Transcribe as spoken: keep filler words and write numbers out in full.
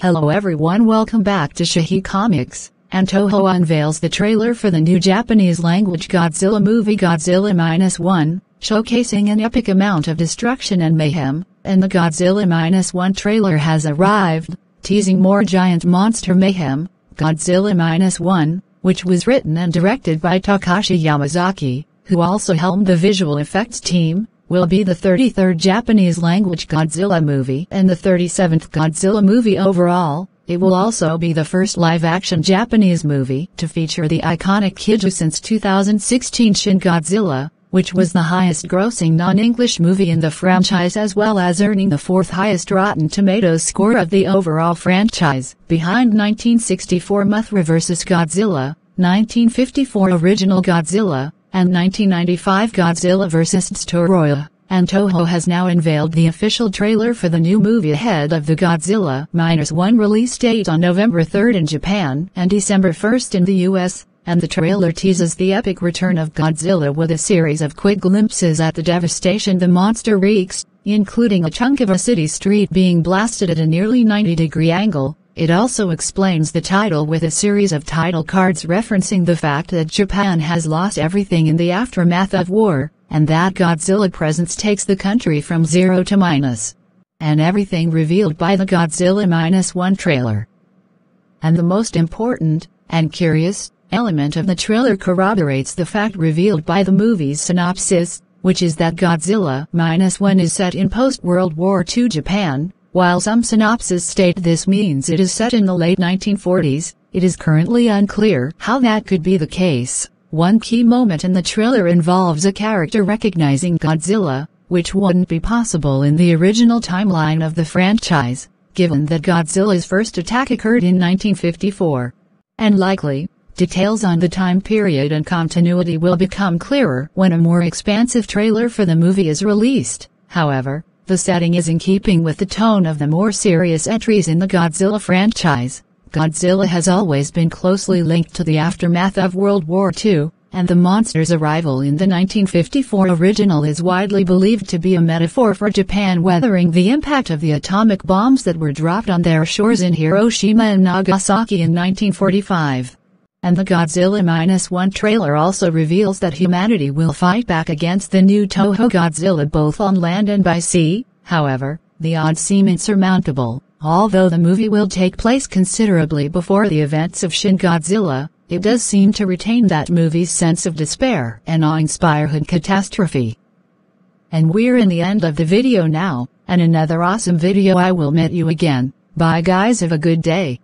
Hello everyone, welcome back to Shahee Comics, and Toho unveils the trailer for the new Japanese-language Godzilla movie Godzilla Minus One, showcasing an epic amount of destruction and mayhem, and the Godzilla Minus One trailer has arrived, teasing more giant monster mayhem. Godzilla Minus One, which was written and directed by Takashi Yamazaki, who also helmed the visual effects team, will be the thirty-third Japanese-language Godzilla movie and the thirty-seventh Godzilla movie overall. It will also be the first live-action Japanese movie to feature the iconic kaiju since two thousand sixteen Shin Godzilla, which was the highest-grossing non-English movie in the franchise as well as earning the fourth highest Rotten Tomatoes score of the overall franchise, behind nineteen sixty-four Mothra versus. Godzilla, nineteen fifty-four Original Godzilla, and nineteen ninety-five Godzilla versus. Destoroyah, and Toho has now unveiled the official trailer for the new movie ahead of the Godzilla Minus One release date on November third in Japan and December first in the U S, and the trailer teases the epic return of Godzilla with a series of quick glimpses at the devastation the monster wreaks, including a chunk of a city street being blasted at a nearly ninety degree angle. It also explains the title with a series of title cards referencing the fact that Japan has lost everything in the aftermath of war, and that Godzilla presence takes the country from zero to minus. And everything revealed by the Godzilla Minus One trailer. And the most important, and curious, element of the trailer corroborates the fact revealed by the movie's synopsis, which is that Godzilla Minus One is set in post-World War Two Japan. While some synopses state this means it is set in the late nineteen forties, it is currently unclear how that could be the case. One key moment in the trailer involves a character recognizing Godzilla, which wouldn't be possible in the original timeline of the franchise, given that Godzilla's first attack occurred in nineteen fifty-four. And likely, details on the time period and continuity will become clearer when a more expansive trailer for the movie is released. However, the setting is in keeping with the tone of the more serious entries in the Godzilla franchise. Godzilla has always been closely linked to the aftermath of World War Two, and the monster's arrival in the nineteen fifty-four original is widely believed to be a metaphor for Japan weathering the impact of the atomic bombs that were dropped on their shores in Hiroshima and Nagasaki in nineteen forty-five. And the Godzilla Minus One trailer also reveals that humanity will fight back against the new Toho Godzilla both on land and by sea. However, the odds seem insurmountable. Although the movie will take place considerably before the events of Shin Godzilla, it does seem to retain that movie's sense of despair and awe-inspiring catastrophe. And we're in the end of the video now, and another awesome video I will meet you again. Bye guys, have a good day.